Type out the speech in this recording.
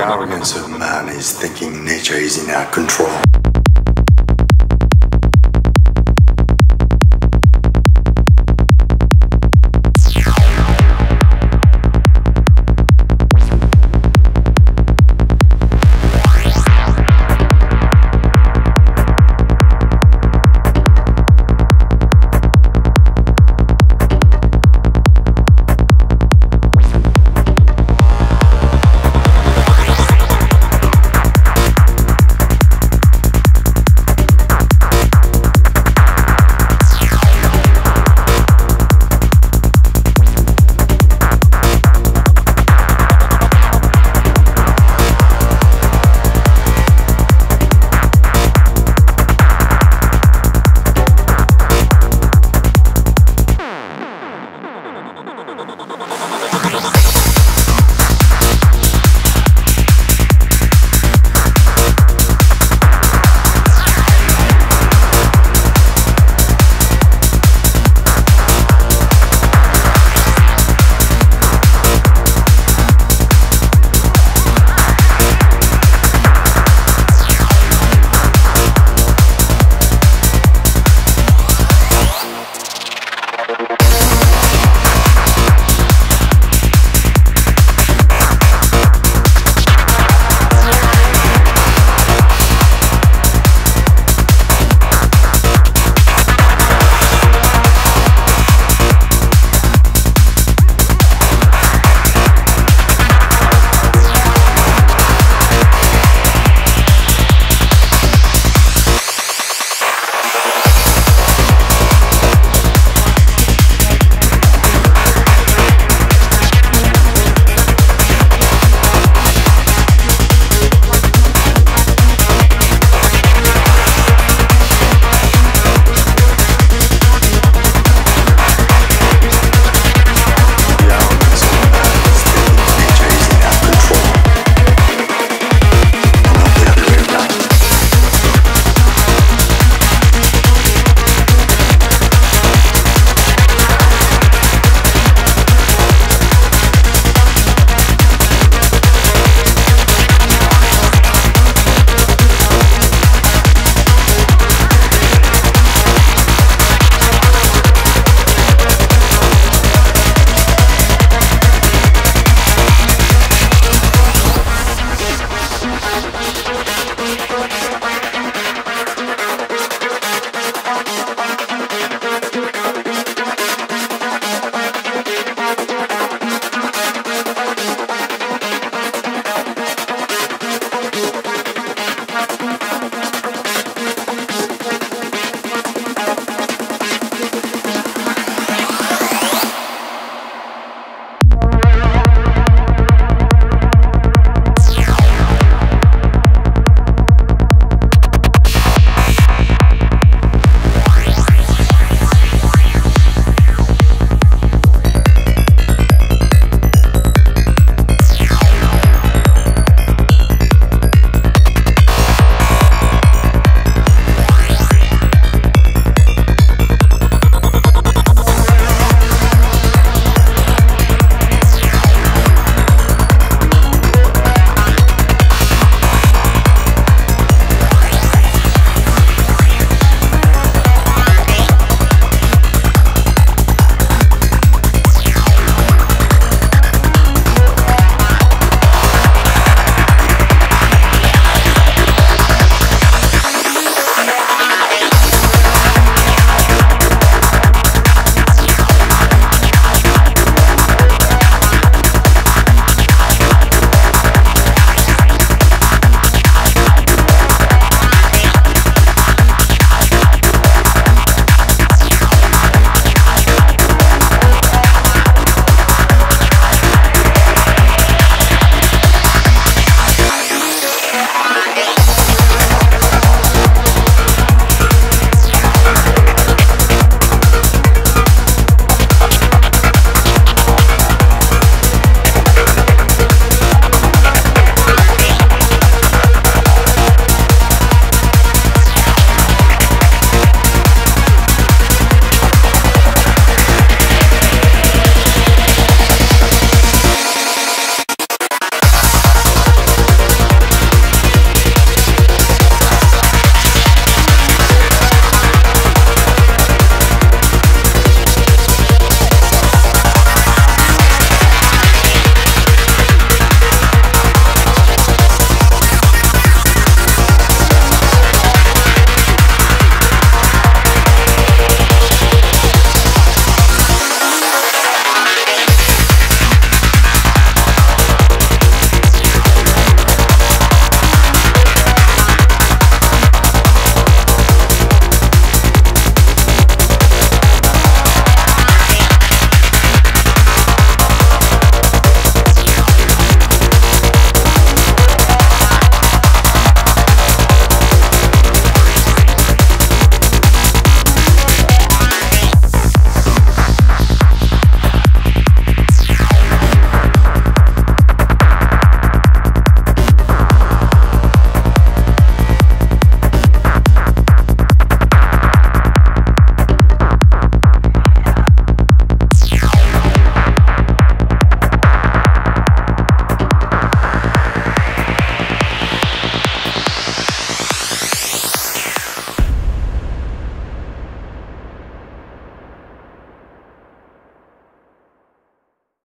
The arrogance of man is thinking nature is in our control.